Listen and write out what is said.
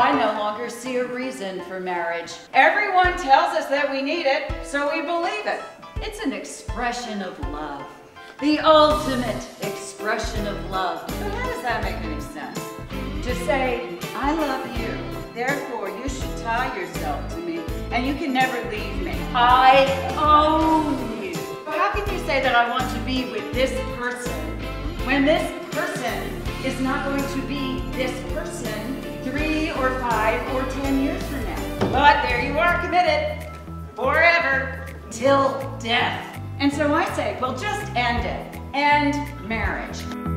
I no longer see a reason for marriage. Everyone tells us that we need it, so we believe it. It's an expression of love. The ultimate expression of love. But how does that make any sense? To say, I love you, therefore you should tie yourself to me, and you can never leave me. I own you. How can you say that I want to be with this person when this person is not going to be this person 3 or 5 or 10 years from now? But there you are, committed forever, till death. And so I say, well, just end it. End marriage.